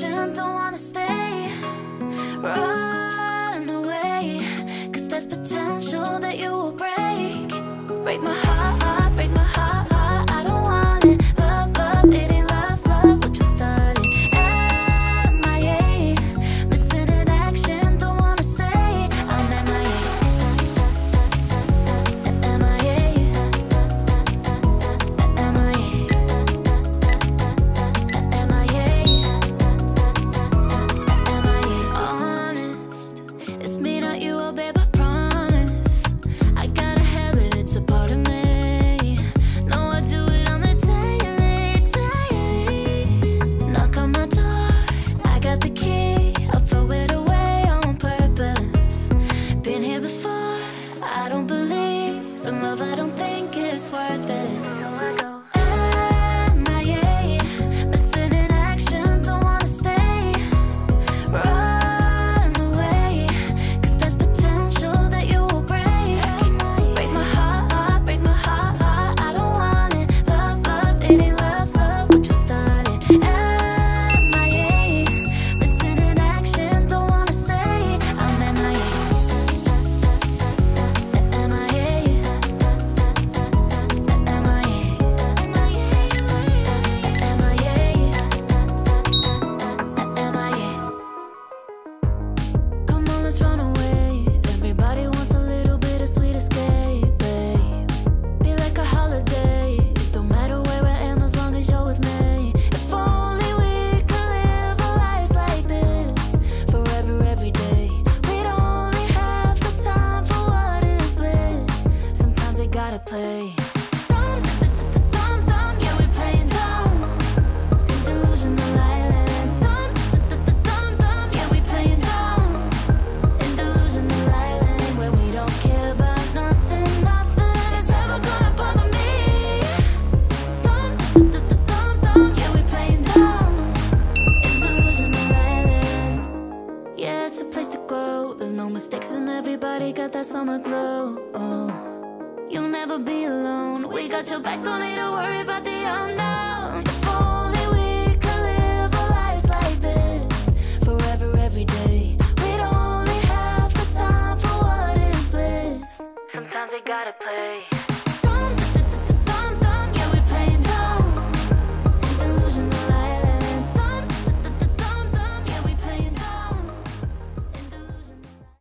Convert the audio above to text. patient, don't wanna stay, run away, 'cause there's potential that you will break. Break my heart, break my heart, I don't want it. Love, love, it ain't love, love what you started. MIA, missing in action, don't wanna stay. I'm MIA. Honest, it's me, not you, oh babe, I promise. I got a habit, it's a part of me. Play. Gotta play.